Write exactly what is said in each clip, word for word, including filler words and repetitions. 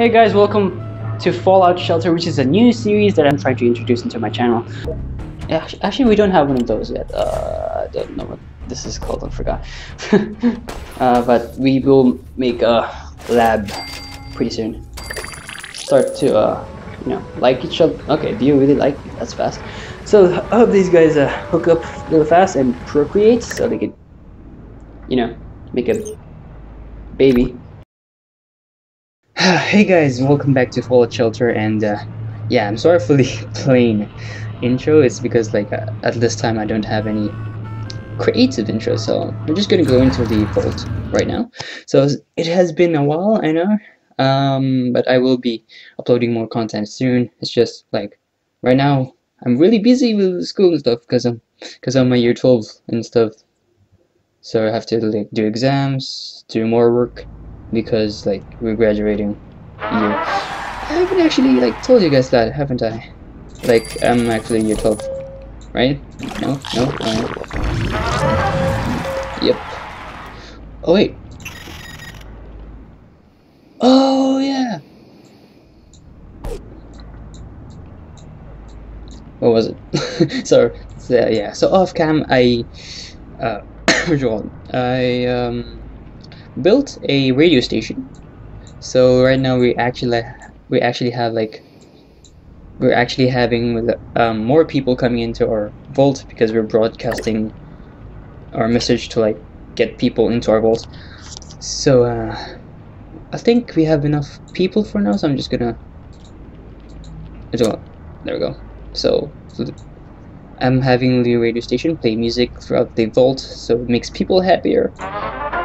Hey guys, welcome to Fallout Shelter, which is a new series that I'm trying to introduce into my channel. Yeah, actually, we don't have one of those yet. Uh, I don't know what this is called, I forgot. uh, but we will make a lab pretty soon. Start to, uh, you know, like each other. Okay, do you really like me? That's fast. So I hope these guys uh, hook up a little fast and procreate so they can, you know, make a baby. Hey guys, welcome back to Fallout Shelter, and uh, yeah, I'm sorry for the plain intro. It's because like uh, at this time I don't have any creative intro, so I'm just gonna go into the vault right now. So it has been a while, I know, um, but I will be uploading more content soon. It's just like right now I'm really busy with school and stuff because I'm because I'm a year twelve and stuff. So I have to like do exams, do more work, because like we're graduating year. I haven't actually like told you guys that, haven't I? Like I'm actually year twelve, right? No, no, no. Yep. Oh wait. Oh yeah. What was it? so, so yeah. So off cam, I uh, I um. built a radio station. So right now we actually we actually have like we're actually having um, more people coming into our vault because we're broadcasting our message to like get people into our vault. So uh, I think we have enough people for now. So I'm just gonna there we go. So I'm having the radio station play music throughout the vault, so it makes people happier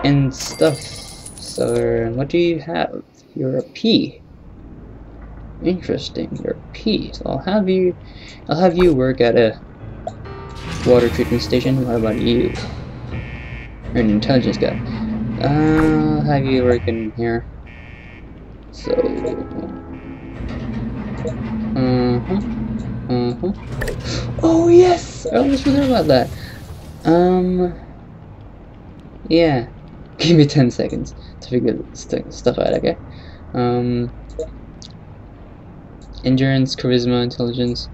and stuff. So what do you have? You're a P. Interesting, you're a P. So I'll have you I'll have you work at a water treatment station. What about you? You're an intelligence guy. Uh, I'll have you work in here. So uh-huh. Uh-huh. Oh yes! I almost forgot about that. Um Yeah. Give me ten seconds to figure st stuff out, okay? Um, endurance, charisma, intelligence,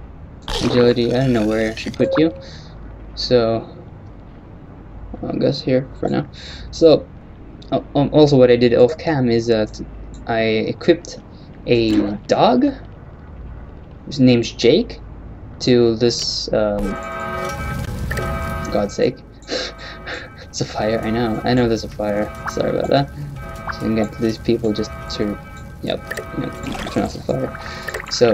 agility, I don't know where I should put you. So, I guess here for now. So, oh, um, also what I did off cam is that I equipped a dog, his name's Jake, to this, um, God's sake. It's a fire, I know. I know there's a fire. Sorry about that. So I can get these people just to, yep, yep, turn off the fire. So,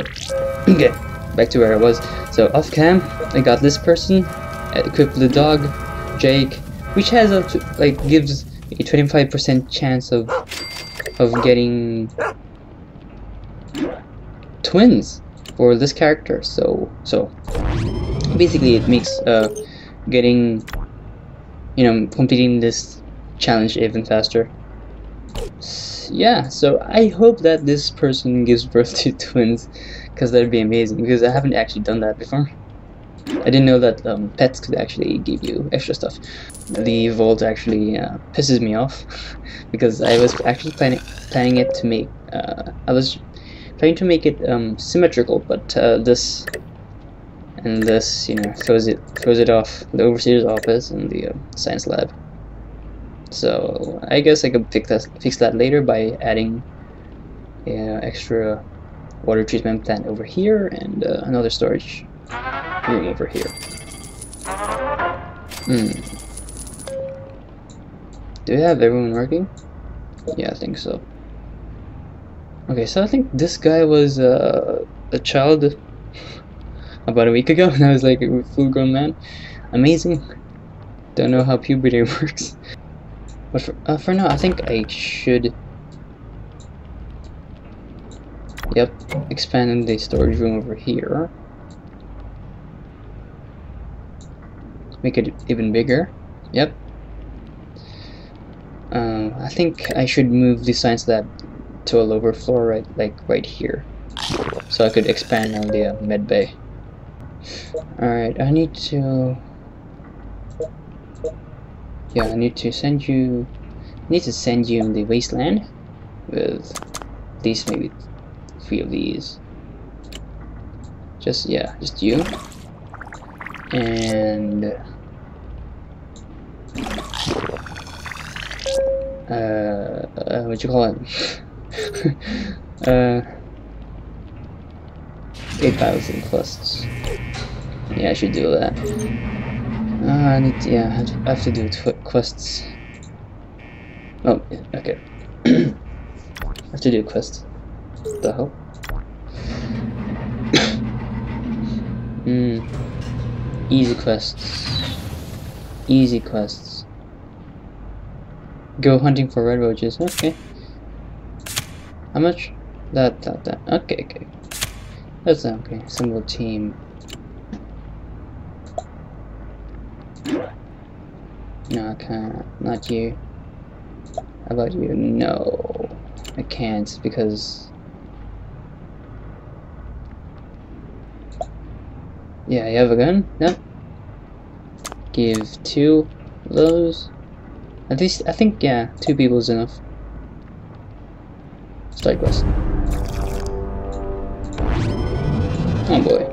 okay, back to where I was. So, off cam, I got this person, equipped the dog, Jake, which has a, like, gives a twenty-five percent chance of, of getting twins for this character. So, so, basically it makes, uh, getting, you know, completing this challenge even faster. Yeah, so I hope that this person gives birth to twins, because that'd be amazing, because I haven't actually done that before. I didn't know that um, pets could actually give you extra stuff. The vault actually uh, pisses me off, because I was actually planning planning it to make, uh, I was trying to make it um, symmetrical, but uh, this and this, you know, throws it throws it off, the overseer's office and the uh, science lab. So I guess I could fix that fix that later by adding, you know, extra water treatment plant over here and uh, another storage room over here. Hmm. Do we have everyone working? Yeah, I think so. Okay, so I think this guy was uh, a child about a week ago, and I was like a full grown man. Amazing. Don't know how puberty works. But for, uh, for now, I think I should... Yep, expand the storage room over here. Make it even bigger. Yep. Um, I think I should move the science lab to a lower floor, right, like right here. So I could expand on the uh, med bay. Alright, I need to... Yeah, I need to send you... I need to send you in the wasteland with at least maybe three of these. Just, yeah, just you. And uh, uh what you call it? uh, eight thousand plus. Yeah, I should do that. Uh, I need to, yeah, I have to do quests. Oh, okay. I have to do quests. What the hell? Hmm. Easy quests. Easy quests. Go hunting for red roaches. Okay. How much? That, that, that. Okay, okay. That's not okay. Symbol team. No, I can't. Not you. How about you? No. I can't because. Yeah, you have a gun? No? Give two of those. At least, I think, yeah, two people is enough. Side quest. Oh boy.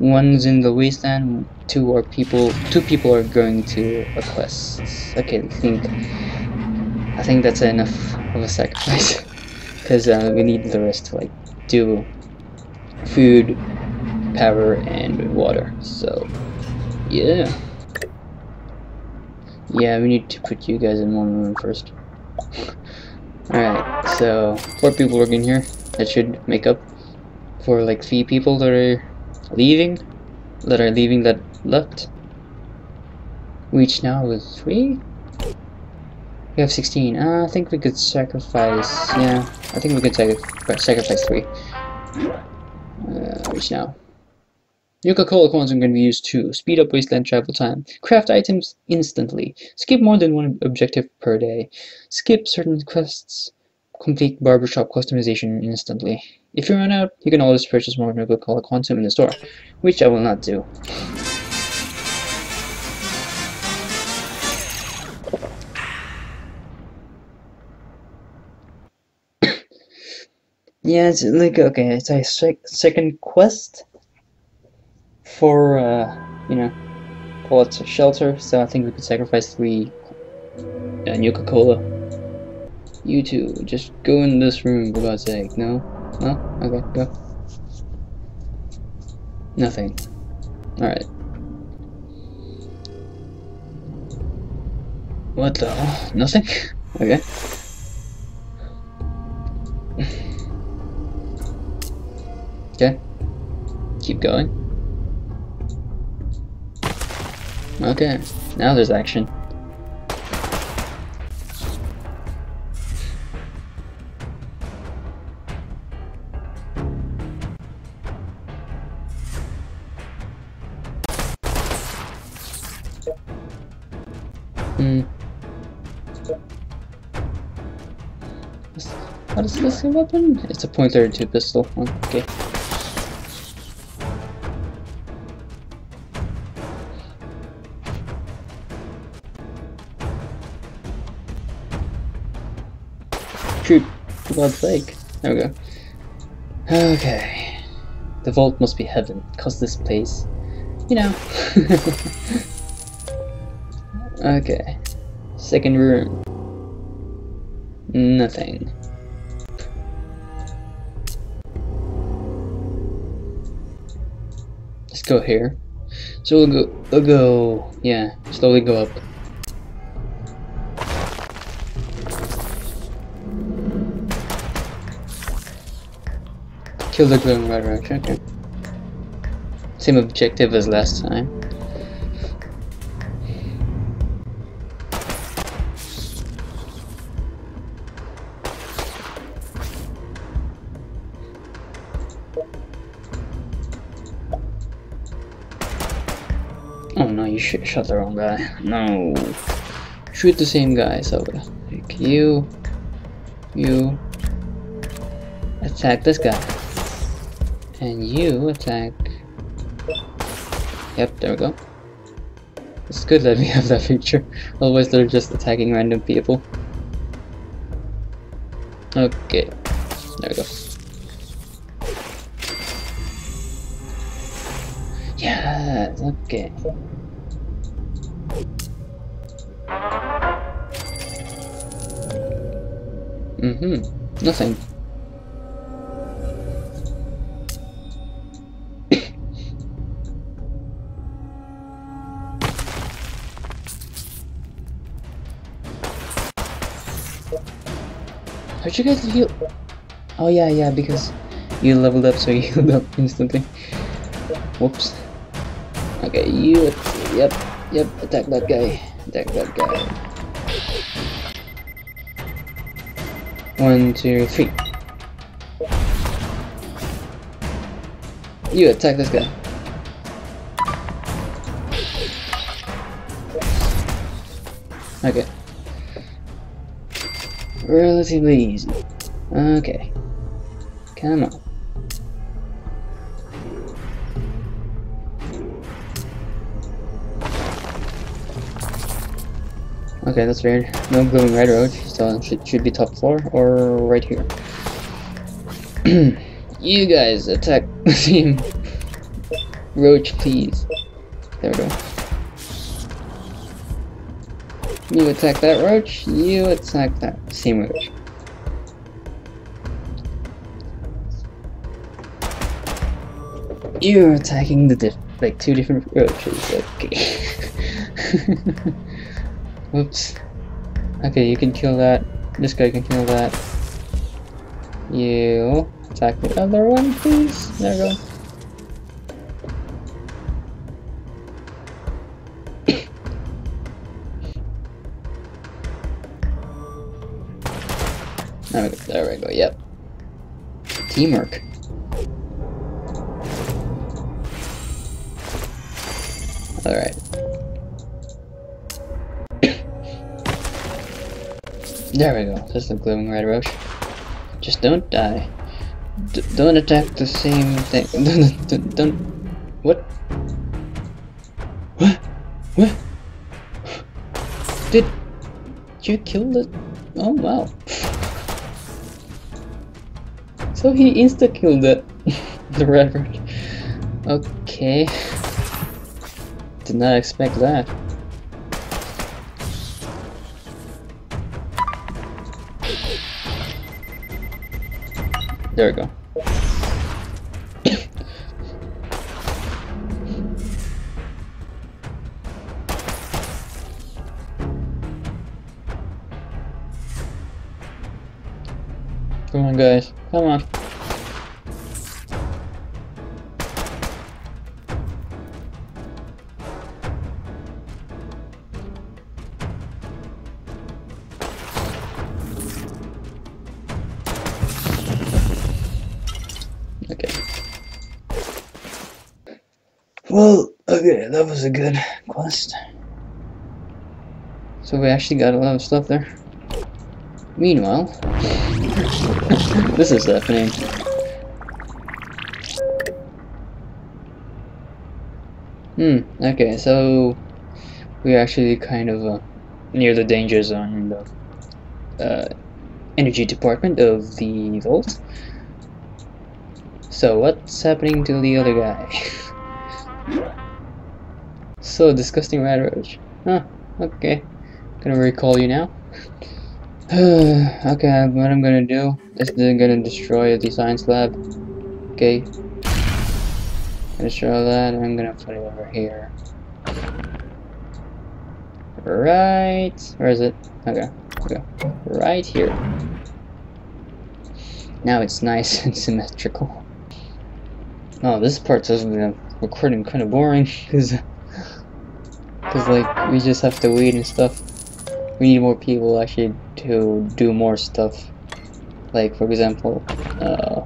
One's in the wasteland, two are people two people are going to a quest. Okay, I think I think that's enough of a sacrifice. Cause uh, we need the rest to like do food, power, and water. So yeah. Yeah, we need to put you guys in one room first. Alright, so four people working here. That should make up for like three people that are leaving, that are leaving that left. Reach now with three? We have sixteen. Uh, I think we could sacrifice, yeah, I think we could sac sacrifice three. Uh, reach now. Nuka-Cola Quantum can be used to speed up wasteland travel time, craft items instantly, skip more than one objective per day, skip certain quests, complete barbershop customization instantly. If you run out, you can always purchase more Nuka-Cola Quantum in the store, which I will not do. Yeah, it's like, okay, it's a sec second quest for, uh, you know, Fallout Shelter, so I think we could sacrifice three uh, Nuka-Cola. You two, just go in this room, for God's sake. No? No? Okay, go. Nothing. Alright. What the? Oh, nothing? Okay. Okay. Keep going. Okay, now there's action. Hmm. What is this weapon? It's a point thirty-two pistol. Okay. Shoot, for God's sake. There we go. Okay. The vault must be heaven, cause this place, you know. Okay. Second room. Nothing. Let's go here. So we'll go, we'll go, yeah, slowly go up. Kill the glowing red roach, okay. Same objective as last time. Oh no, you sh shot the wrong guy. No. Shoot the same guy, so like you, you, attack this guy. And you attack. Yep, there we go. It's good that we have that feature. Otherwise, they're just attacking random people. Okay, there we go. Yes, okay. Mm-hmm, nothing. How'd you guys heal? Oh yeah, yeah, because you leveled up, so you healed up instantly. Whoops. Okay, you, yep, yep, attack that guy, attack that guy. One, two, three. You attack this guy. Okay. Relatively easy. Okay. Come on. Okay, that's weird. No glowing red road, so it should, should be top floor or right here. You guys attack the team. Roach, please. There we go. You attack that roach, you attack that same roach. You're attacking the diff like two different roaches, okay. Whoops. Okay, you can kill that. This guy can kill that. You attack the other one, please. There we go. There we go, there we go, yep. Teamwork. Alright. There we go, that's the glowing red roach. Just don't die. D don't attack the same thing. don't, don't, don't. What? What? What? Did you kill the. Oh wow. So he insta-killed the, the red roach. Okay. Did not expect that. There we go. Come on guys, come on. Okay. Well, okay, that was a good quest. So we actually got a lot of stuff there. Meanwhile, this is happening. Hmm, okay, so we're actually kind of uh, near the danger zone in the uh, energy department of the vault. So what's happening to the other guy? So disgusting rat roach. Huh, okay. Gonna recall you now. Okay, what I'm gonna do is I'm gonna destroy the science lab. Okay. Gonna destroy that and I'm gonna put it over here. Right. Where is it? Okay. Okay. Right here. Now it's nice and symmetrical. Oh, this part's of the recording kind of boring, cause, cause like we just have to wait and stuff. We need more people actually to do more stuff. Like for example, uh,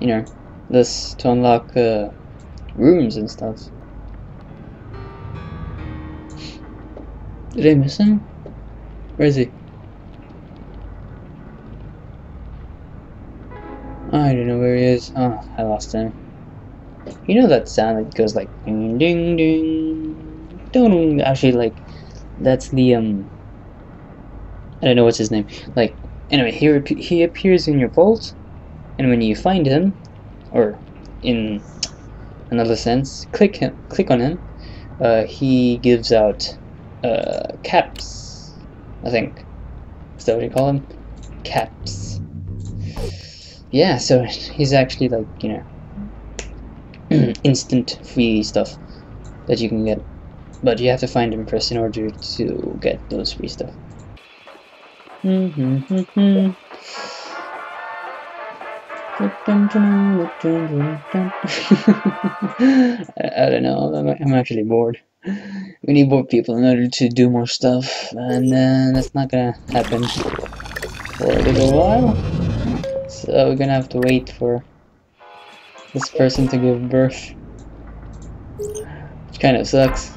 you know, this to unlock uh, rooms and stuff. Did I miss him? Where is he? I don't know where he is. Oh, I lost him. You know that sound that goes like ding ding ding, ding. Actually, like that's the um. I don't know what's his name. Like Anyway, here he appears in your vault, and when you find him, or in another sense, click him, click on him. Uh, he gives out uh, caps, I think. Is that what you call him? Caps. Yeah, so he's actually like, you know, instant free stuff that you can get. But you have to find him first in order to get those free stuff. Mm-hmm, mm-hmm. I, I don't know, I'm, I'm actually bored. We need more people in order to do more stuff, and then uh, that's not gonna happen for a little while. So we're gonna have to wait for this person to give birth, which kind of sucks.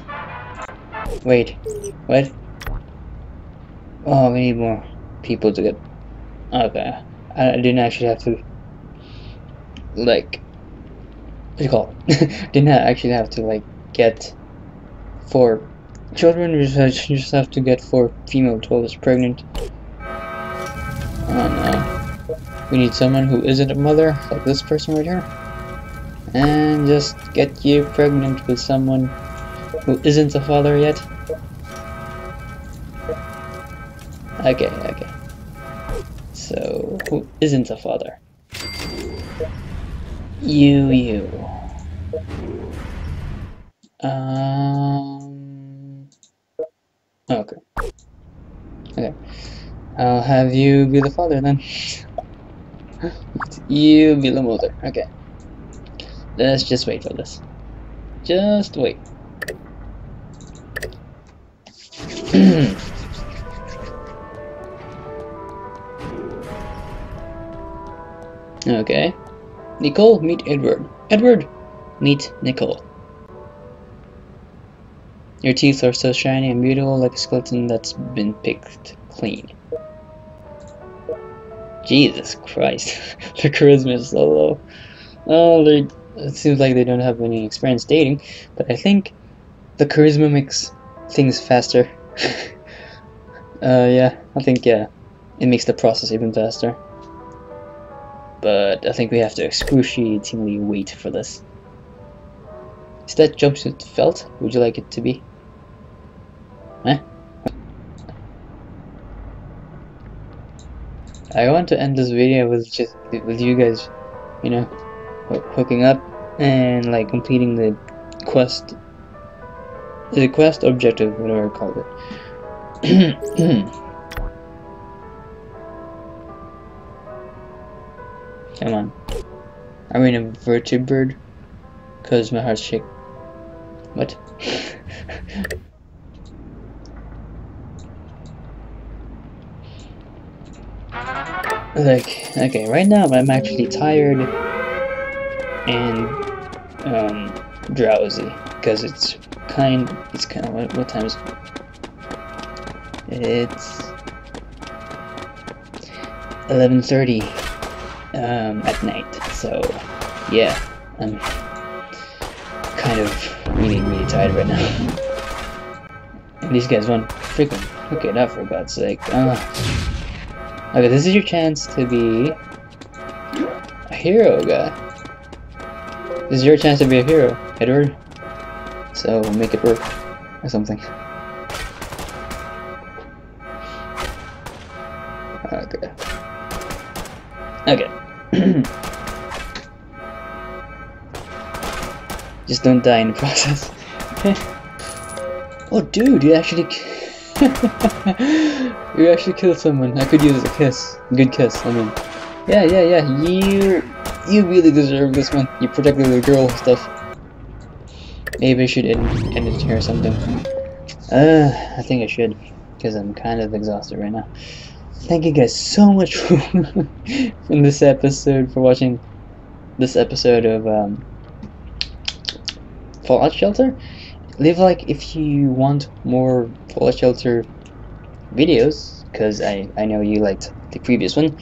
Wait, what? Oh, we need more people to get... Okay, I didn't actually have to, like, what do you call it? Didn't actually have to, like, get four children, you just, you just have to get four female toddlers pregnant. Oh no, we need someone who isn't a mother, like this person right here. And just get you pregnant with someone who isn't a father yet. Okay, okay. So, who isn't a father? You, you. Um. Okay. Okay. I'll have you be the father then. You be the mother. Okay. Let's just wait for this. Just wait. Okay. Nicole, meet Edward. Edward, meet Nicole. Your teeth are so shiny and beautiful, like a skeleton that's been picked clean. Jesus Christ. Their charisma is so low. Oh, it seems like they don't have any experience dating, but I think the charisma makes things faster. uh, yeah, I think, yeah, it makes the process even faster. But I think we have to excruciatingly wait for this. Is that jumpsuit felt? Would you like it to be? Eh? I want to end this video with just with you guys, you know, hooking up and like completing the quest, the quest objective, whatever I called it. Come on. Are we in a vertebrate? Cause my heart's shake. What? Like, okay, right now I'm actually tired and um, drowsy because it's kind. It's kind of what, what time is it? It's eleven thirty. Um, at night, so yeah, I'm kind of really, really tired right now. And these guys want freaking hook it up for God's sake. Uh, okay, this is your chance to be a hero, guy. This is your chance to be a hero, Edward. So make it work or something. Okay. Okay. Just don't die in the process. Okay. Oh, dude, you actually you actually killed someone. I could use a kiss, good kiss. I mean, yeah, yeah, yeah. You you really deserve this one. You protected the girl stuff. Maybe I should end, end it here or something. Uh, I think I should, because I'm kind of exhausted right now. Thank you guys so much for in this episode for watching this episode of um, Fallout Shelter. Leave a like if you want more Fallout Shelter videos, because I, I know you liked the previous one,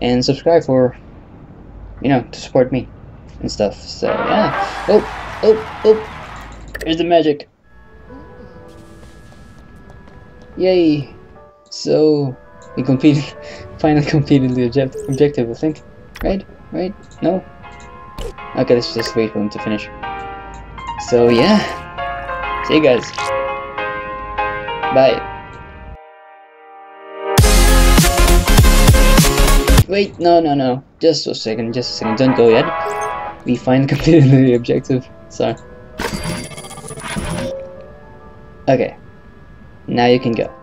and subscribe for, you know, to support me and stuff. So yeah. Oh, oh, oh, there's the magic. Yay. So We completed, finally completed the object objective, I think. Right? Right? No? Okay, let's just wait for him to finish. So yeah, see you guys. Bye. Wait, no, no, no. Just a second, just a second. Don't go yet. We finally completed the objective. Sorry. Okay. Now you can go.